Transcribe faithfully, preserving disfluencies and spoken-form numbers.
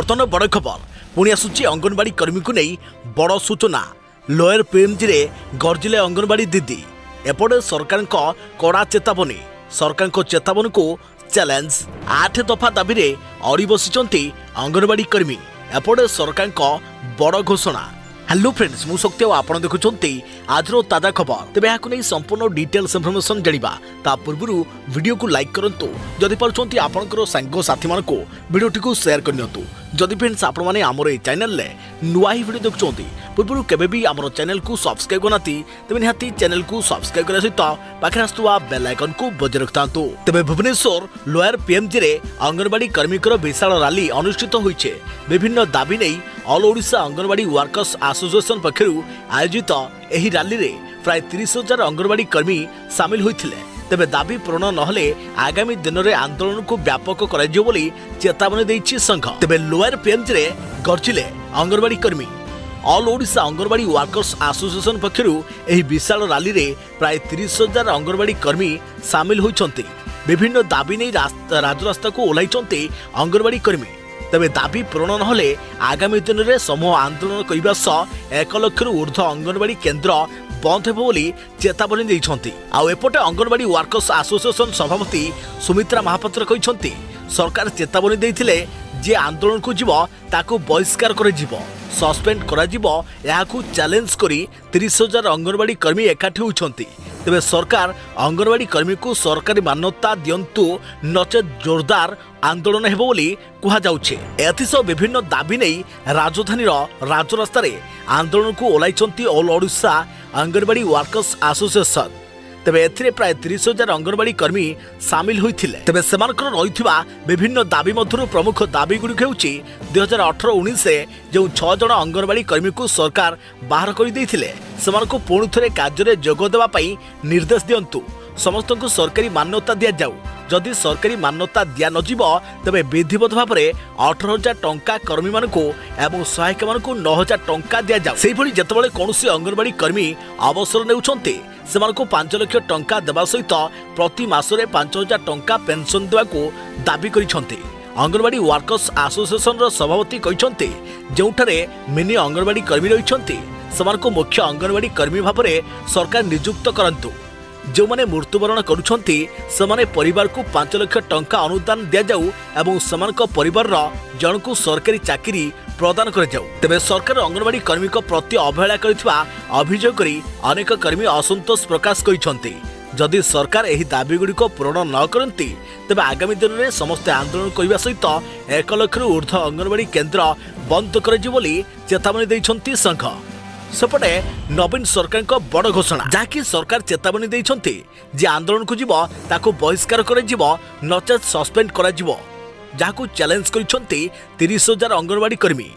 बर्तमान बड़ खबर पुणी आसूची अंगनवाड़ी कर्मी को नहीं बड़ सूचना। लोयर पीएमजी रे गर्जिले अंगनवाड़ी दीदी। एपटे सरकार कड़ा चेतावनी, सरकार चेतावनी को चैलेंज। आठ दफा दाबी रे अड़ी बसिचंती अंगनवाड़ी कर्मी। एपटे सरकार बड़ घोषणा। हेलो फ्रेंड्स, मु शक्ति आपड़ देखुंटे आज ताजा खबर। तेज यहाँ संपूर्ण डिटेल्स इनफर्मेशन जाना ता पूर्व वीडियो को लाइक करूँ। जदि पार्टी आपंकर सांग साथी मानक भिडटी को सेयार करनी। जदि फ्रेंड्स आपण मैंने आम चैनल नुआ ही भिड देखुं पूर्व केवि आम चैनल को सब्सक्राइब करना, तेज निहाती चैनल को सब्सक्राइब करने सहित पाखे आसुवा बेल आइकन को बजाय रखता। तेज भुवनेश्वर लोयर पीएमजी रे अंगनवाड़ी कर्मिकर विशाल रैली अनुष्ठित होइछे। विभिन्न दाबी नहीं all Odisha anganwadi workers association पक्षरु आयोजित एही रैली रे प्राय तीस हजार अंगनवाड़ी कर्मी सामिल होइथिले। तेबे दाबी पूरण नहले आगामी दिन में आंदोलन को व्यापक करा जियो बोली चेतावनी देइछि संघ। तेबे लोअर पीएमजी रे गर्जिले अंगनवाड़ी कर्मी। All Odisha anganwadi workers association पक्षरु एही विशाल रैली रे प्राय तीस हजार अंगनवाड़ी कर्मी सामिल होइछन्ति। विभिन्न दाबी नै राजरास्ता को ओलाइछन्ति अंगनवाड़ी कर्मी। तेबे दाबी पूरण नहले आगामी दिन में समूह आंदोलन करने सह एक लक्ष ऊर्ध्व अंगनवाड़ी केन्द्र बंद हो बोली चेतावनी देइछन्ति। आ एपटे अंगनवाड़ी वर्कर्स एसोसिएशन सभापति सुमित्रा महापात्र कहिछन्ति सरकार चेतावनी देइथिले जे आंदोलन को जीव ताकू बहिष्कार कर जीव सस्पेंड करा जीव। याकू चैलेंज करी तीस हजार अंगनवाड़ी कर्मी एकाठी होइछन्ति। तेबे सरकार अंगनवाड़ी कर्मी को सरकारी मान्यता दियंतु नचे जोरदार आंदोलन हेबो बोली कुहा जाउछे। एथिस विभिन्न दाबी नै राजधानी राजरास्ता रे आंदोलन को ओलाइछन्ति all Odisha anganwadi workers association. तेबे एथिरे प्राय तीस हजार अंगनवाड़ी कर्मी सामिल होइथिले। तेबे सेमानकर रहिथिबा विभिन्न दाबी मध्यरु प्रमुख दाबी गुडिक हेउछि दुई हजार अठर उन्नीस जो छह जन अंगनवाड़ी कर्मी को सरकार बाहर कर देइथिले सेमानकु पुणी थरे कार्य जोग देबा पई निर्देश दियंतु। समस्त को सरकारी मान्यता दिया जाऊ। जदि सरकारी मान्यता दिया न जीव तेबे विधिवत भाव में अठारह हजार टंका कर्मी मानक एवं सहायक मानक नौ हजार टंका दि जाऊ। से भली जेतबेले कोनोसी अंगनवाड़ी कर्मी अवसर नेउछन्ते सेमानकु पांच लाख टंका देवा सहित प्रति मासरे पांच हजार टंका पेंशन देवाकू दाबी करिछन्ते। अंगनवाड़ी वर्कर्स एसोसिएशन सभापति कहिछन्ते जोठारे मिनी अंगनवाड़ी कर्मी रहिछन्ते सेमानकु मुख्य अंगनवाड़ी कर्मी भाव में सरकार नियुक्त करंतु। जो माने मृत्युवरण करुछन्ति समाने परिवार को पांच लाख टंका अनुदान दिया जाऊ एवं समानक परिवार रा जनकु सरकारी चाकरी प्रदान कर जाऊ। तेबे सरकार अंगनवाड़ी कर्मी को प्रति अवहेला करथिबा अभियोग करी अनेक कर्मी असंतोष प्रकाश करिसन्ति। जदि सरकार एही दाबी गुडी को पूर्ण न करन्ति तेबे आगामी दिन में समस्त आंदोलन करबा सहित एक लाख रु ऊर्ध्व अंगनवाड़ी केन्द्र बंद कर जि बोली चेतावनी दैछन्ति संघ। सेपटे नवीन सरकार का बड़ घोषणा जहाँकि सरकार चेतावनी देइछन्ति जे आंदोलन को जीव ताकू बहिष्कार कर जीव नचेत सस्पेंड कर जीव। जाकू चैलेंज करिसन्ति तीस हजार अंगनवाड़ी कर्मी।